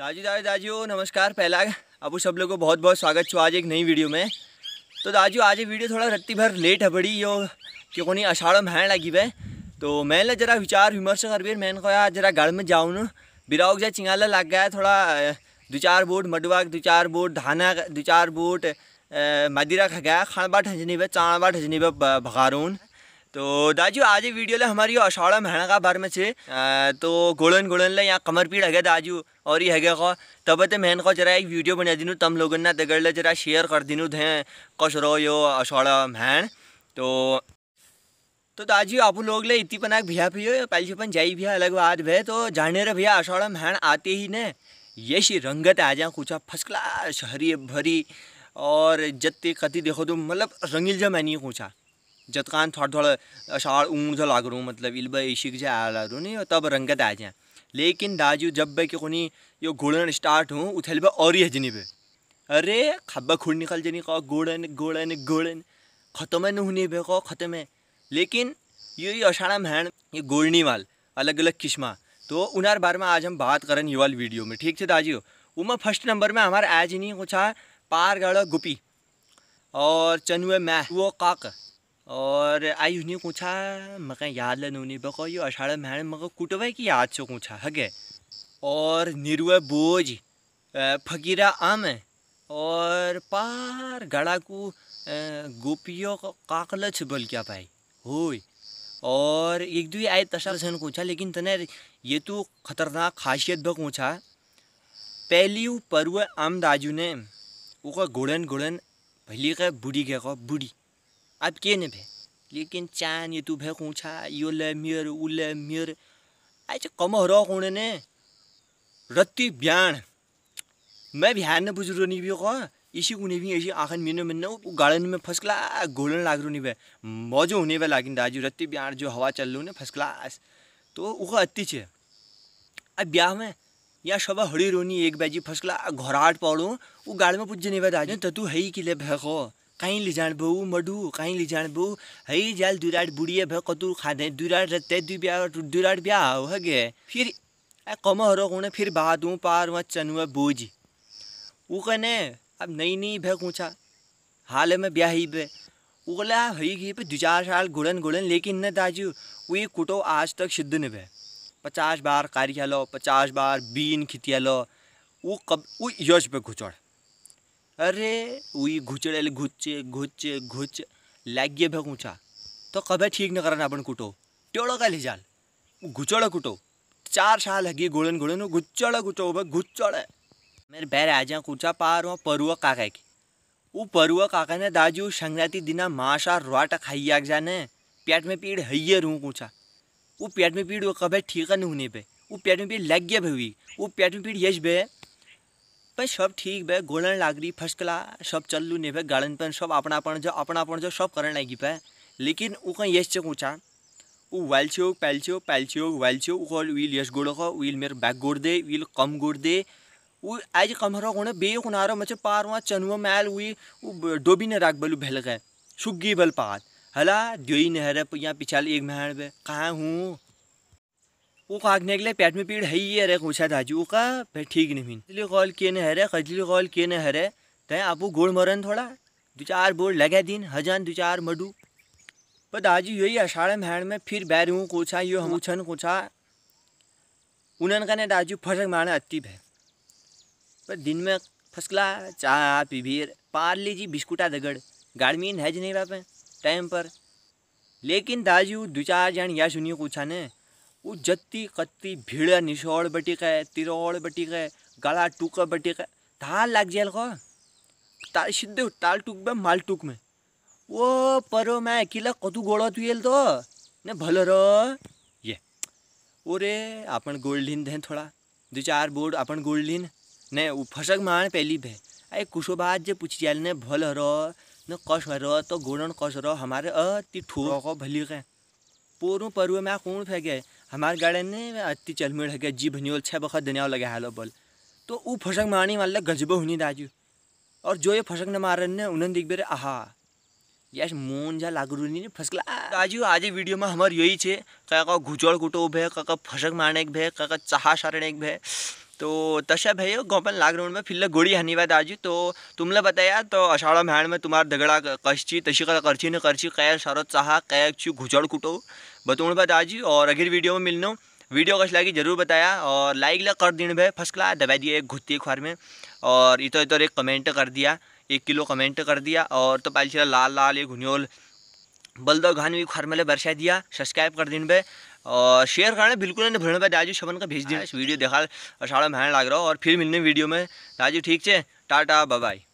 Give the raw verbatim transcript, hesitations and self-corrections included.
दाजू दाजू दाजू नमस्कार। पहला आपको सब लोगों को बहुत बहुत स्वागत छो आज एक नई वीडियो में। तो दाजू आज ये वीडियो थोड़ा रत्ती भर लेट है बड़ी यो क्यों कोनी आषाढ़ में लगी है। तो मैं ला जरा विचार विमर्श कर भी मैंने कहा जरा गढ़ में जाऊँ न बिराग जहाँ चिंगाला लग गया है थोड़ा दो चार बोट मडुआ दो चार बोट धाना दो चार बोट मदिरा खा गया खानबा ठंजनी पे चाणबा ठंजनी पे भगारून। तो दाजू आज वीडियो ले हमारी आषाढ़ महीना का बारे में छे। तो गोलन गोलन ले यहाँ कमर पीड़ है दाजू और ये है खो तब तो मैंने को जरा एक वीडियो बना दिनू तम लोगों ने दगड़ ले जरा शेयर कर दिनू थे कश रो यो आषाढ़ महीन। तो तो दाजू आप लोग ले इतनी पनाक भिया पियो पहले छुपन जाई भिया अलग बात भे। तो जाने रहे भैया आषाढ़ महीन आते ही न ये रंगत आ जाए कुछ फर्स्ट क्लास हरी भरी और जत्ते कति देखो तो मतलब रंगील जा मैनी पूछा जतकान थोड़ा थोड़ा अषाढ़ ऊँट जो लाग रू मतलब इलबा इशिक जो आ ला रू नहीं तब रंगत आ जाए। लेकिन दाजू जब भाई कोनी यो घोड़न स्टार्ट हूँ उथल बा और ही हजनी पे अरे खब्बा खुड़ निकल जनी कहो घोड़न घोड़न घोड़न खत्म है नूहनी पे कहो खत्म है। लेकिन ये आषाढ़ महीन ये गोड़नी वाल अलग अलग किस्मा तो उनार बारे में आज हम बात करें ये वाल वीडियो में, ठीक है दाजू। उमा फर्स्ट नंबर में हमारा आज नहीं कुछ पारगढ़ गुपी और चनुए मैं वो काक और आई उन्हें पूछा मक याद लूनी बको यो आषाढ़ महीने मक कुटवा की याद से पूछा हगे और निरुए बोझ फकीरा आम और पार गड़ा को गोपियों काकल छुबल क्या पाई होई और एक दो आए तशासन पूछा। लेकिन तने ये तो खतरनाक खासियत बक पूछा पहली वो परुए आम दाजू ने वो गुड़न गुड़न भली के बूढ़ी के को बूढ़ी अब के ने भे। लेकिन चान ये तू भे कूछा यो ले मियर उ ले मियर आज कम हरा कौन ने रत्ती ब्याण मैं बिहान ने बुजुर्ग नहीं भी को इसी को नहीं भी ऐसी आखन मीनू मिन्न गार्डन में फर्स्ट क्लास गोलन लाग रू नहीं भे मौजो होने वे लागिन दाजू रत्ती ब्याण जो हवा चल रू ने फर्स्ट क्लास। तो वो अति छे अब ब्याह में या शब हड़ी रोनी एक बाजी फसला घोराट पड़ो वो गाड़ में पूछ नहीं दाजू तू है कि ले भो कहीं ले जान बहू मडू कहीं ले जान बहू हई जाल दुराट बुढ़िए भे कतू खादे दुराट रत्ते दु ब्याह दुराट ब्याह हो हगे फिर कम हरो कौन फिर बात हूँ पार वहाँ चनुआ बोझी वो कहने अब नई नई भे पूछा हाल में ब्याह ही भे उगला हई गई पे दो चार साल गुड़न गुड़न। लेकिन न दाजू वो कुटो आज तक सिद्ध न भे पचास बार कार्य लो पचास बार बीन खितिया लो वो कब वो यश पे घुचड़ अरे वही घुचड़े घुच घुच घुच लागिए भे घूँचा तो कब ठीक न करना अपन कुटो टेड़ा का ले जाल घुचड़ कुटो चार साल हगी गोलन गोलन घुचड़ घुटो भे घुचड़ मेरे बैर आ जाए कूचा पार वहाँ परुआ काका की वो परुआ काका ने दाजू संक्रांति दिना माशा रोटा खाई आग जाने पेट में पीड़ हइये रू कूचा वो पेट में पीड़ वो कब ठीक न होने पे वो पेट में पीड़ लग गया भाई वो पेट में पीड़ यश भे पर सब ठीक भे गोलन लाग रही फर्स्ट क्लास सब चल लू नहीं भे गार्डन पर सब अपना अपन जो अपना अपन जो सब करने लगी पे। लेकिन वो कहीं यश से पूछा वो वालचो पैलचो पैलचो वालचो वो व्हील यश गोड़ खो व्हील मेरे बैक गोड़ दे व्हील कम गोड़ दे वो आज कम हरा कौन बे कुनारो मचे पार वहाँ चनुआ मैल हुई वो डोबी ने राग बलू भल गए सुग्गी बल पात हला जोई नहर है यहाँ पिछाल एक महड़ पे कहाँ हूँ वो कागने के लिए पेट में पीड़ है ही अरे पूछा दाजू का भाई ठीक नहीं कजली कॉल किए नहर है कजली कॉल किए नहर है तय आपको गोड़ मरन थोड़ा दो चार बोर्ड लगे दिन हजान दो चार मडू पर दाजू यही आषाढ़ महड़ में फिर बैर हूँ कोछा यो हम छन कोछा उन्हन का ने दाजू फर्क मारना अतीब है पर दिन में फसला चाह पीभीर पार लीजिए बिस्कुटा दगड़ गाड़मीन है नहीं बापे टाइम पर। लेकिन दाजू दो चार जन या सुनिए पूछा ने वो जत्ती कत्ती भीड़ निशोड़ बटिक है तिरोड़ बटिक है गला टूक बटिक है धाल लग जाए को ताल सिद्धे ताल टूक में माल टूक में वो परो मैं अकेला कतू गोड़ो तुएल तो ने भलो रो ये ओरे अपन गोल्ड लीन दें थोड़ा दो चार बोर्ड अपन गोल्ड लीन ने वो फसक मान पहली भे अरे कुछो बात जो पूछ जाए ने भलो रो न कश रो तो गोड़न कश रो हमारे अति ठो को भली के पोरू परुए में कौन फेंके हमारे गार्डन ने अति चलमेड़ है जी भनियोल छः बखत धनिया लगा हालो बल तो वो फसक मारने वाले गजबो हुनी दाजू और जो ये फसक न मारन ने उन्हें दिख बेरे आहा यश मोन जा लागू नहीं फसला दाजू आज वीडियो में हमारे यही छे क्या घुचड़ कुटो भे क्या फसक मारने के भे क्या चाह सारण एक भे। तो तशा भयो गोपन लाग रोड में फिल्ल गोड़ी हनीवाद आजू। तो तुमला बताया तो आषाढ़ म्हाण में तुम्हार दगड़ा कश्ची तशिका करची न करची कैर शरद चाह कैर छू घुचड़ कुटो बतूण बात आजू। और अगर वीडियो में मिलनो वीडियो कश लागी जरूर बताया और लाइक ला कर दिन भे फसला दबा दिया एक घुत्ती एक बार में। और इतर इतर एक कमेंट कर दिया एक किलो कमेंट कर दिया। और तो पालचरा लाल लाल ये घुनियोल बल्दो घान भी खार मेले बरसा दिया सब्सक्राइब कर दिन भे और शेयर करना बिल्कुल नहीं भूलना। दाजू शबन का भेज दिन वीडियो देखा आषाढ़ में लाग रहा और फिर मिलने वीडियो में। दाजू ठीक है, टाटा बाय बाय।